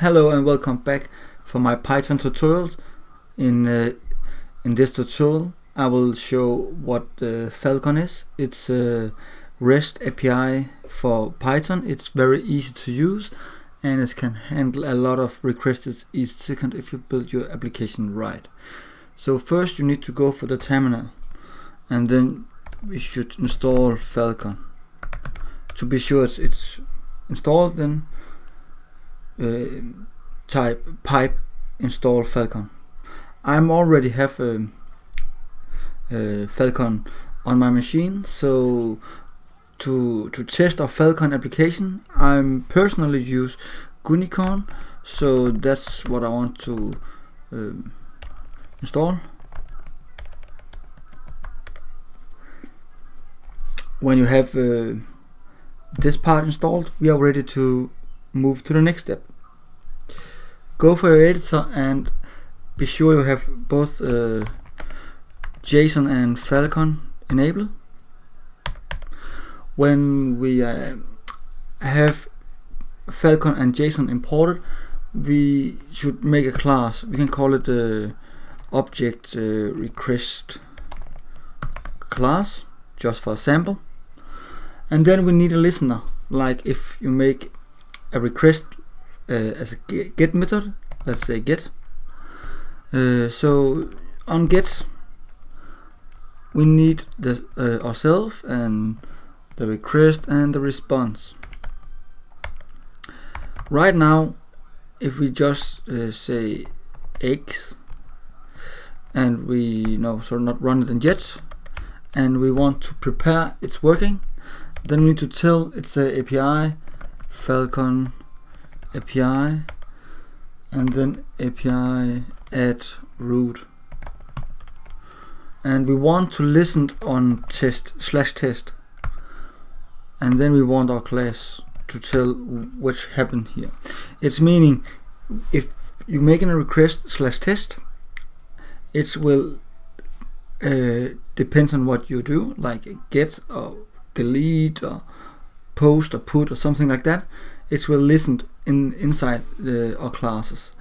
Hello and welcome back for my Python tutorial. In this tutorial I will show what Falcon is. It's a REST API for Python. It's very easy to use and it can handle a lot of requests each second if you build your application right. So first you need to go for the terminal and then we should install Falcon. To be sure it's installed, then type pipe install Falcon. I'm already have Falcon on my machine, so to test our Falcon application, I'm personally use Gunicorn, so that's what I want to install. When you have this part installed, we are ready to move to the next step. Go for your editor and be sure you have both JSON and Falcon enabled. When we have Falcon and JSON imported, we should make a class. We can call it the object request class, just for a sample. And then we need a listener. Like if you make a request as a get method, let's say get. So on get, we need the ourselves and the request and the response. Right now, if we just say x and not run it in yet, and we want to prepare it's working, then we need to tell it's a API Falcon API and then API at root, and we want to listen on test/test, and then we want our class to tell what happened here. It's meaning if you make a request /test, it will depends on what you do, like get or delete or post or put or something like that. It will listen inside our classes.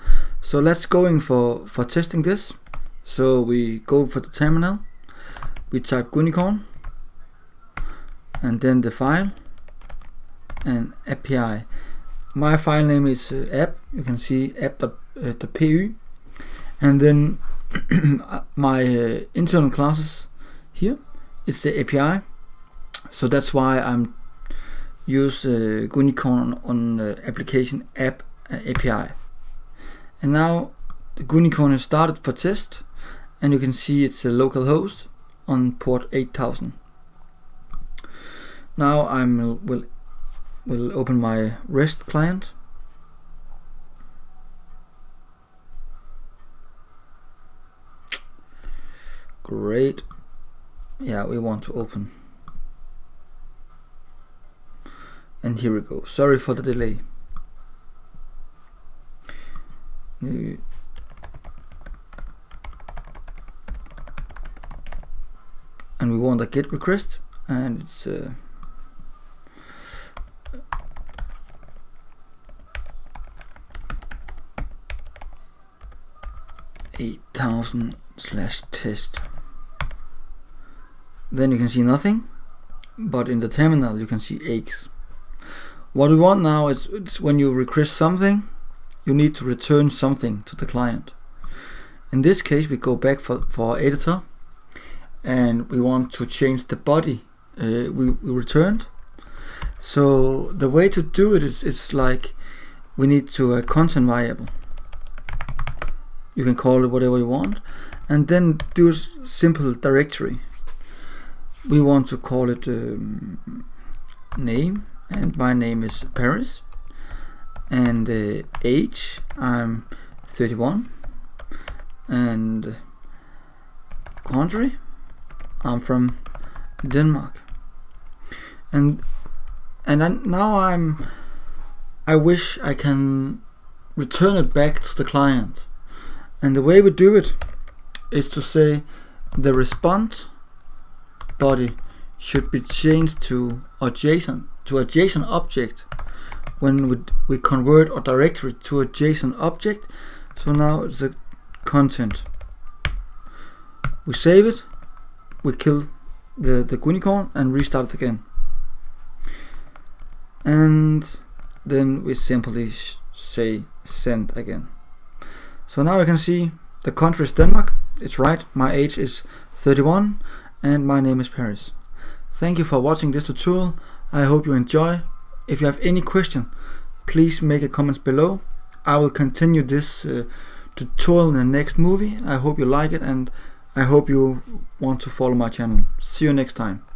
So let's going for testing this. So we go for the terminal, we type Gunicorn and then the file and API. My file name is app, you can see app.py, and then my internal classes here is the API. So that's why I'm use Gunicorn on the application app API. And now the Gunicorn has started for test, and you can see it's a localhost on port 8000. Now I will open my REST client. Great. Yeah, we want to open. And here we go. Sorry for the delay. And we want a GET request, and it's /8000/test. Then you can see nothing, but in the terminal you can see eggs. What we want now is when you request something, you need to return something to the client. In this case, we go back for our editor, and we want to change the body we returned. So the way to do it is it's like we need to a content variable. You can call it whatever you want, and then do a simple directory. We want to call it name. And my name is Paris, and age I'm 31, and country I'm from Denmark, and now I wish I can return it back to the client, and the way we do it is to say the response body should be changed to a JSON object when we convert our directory to a JSON object. So now it's the content. We save it, we kill the Gunicorn and restart it again. And then we simply say send again. So now you can see the country is Denmark, it's right, my age is 31 and my name is Paris. Thank you for watching this tutorial, I hope you enjoy. If you have any question, please make a comment below. I will continue this tutorial in the next movie. I hope you like it and I hope you want to follow my channel. See you next time.